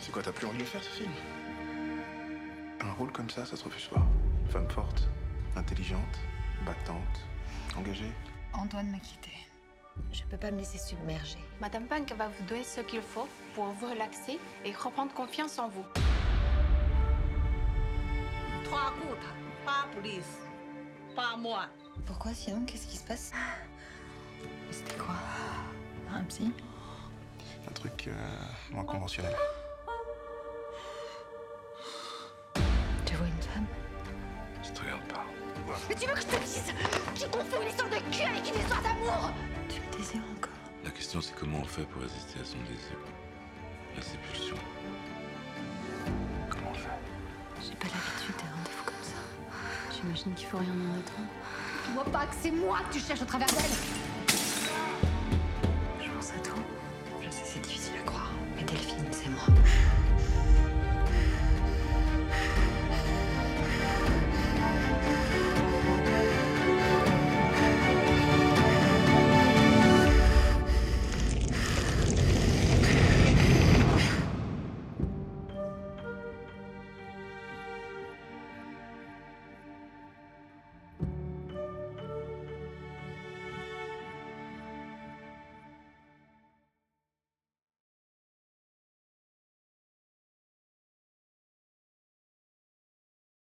C'est quoi, t'as plus envie de le faire, ce film? Un rôle comme ça se refuse pas. Femme forte, intelligente, battante, engagée. Antoine m'a quitté. Je peux pas me laisser submerger. Madame Punk va vous donner ce qu'il faut pour vous relaxer et reprendre confiance en vous. Trois gouttes, pas police, pas moi. Pourquoi sinon, qu'est-ce qui se passe? C'était quoi? Un psy? Un truc moins conventionnel. Tu vois une femme? Je te regarde pas. Ouais. Mais tu veux que je te dise? Tu confonds une histoire de cul avec une histoire d'amour? Tu me désires encore? La question c'est comment on fait pour résister à son désir, à ses pulsions. Comment on fait? J'ai pas l'habitude des rendez-vous comme ça. J'imagine qu'il faut rien en attendre. Dis-moi pas que c'est moi que tu cherches au travers d'elle.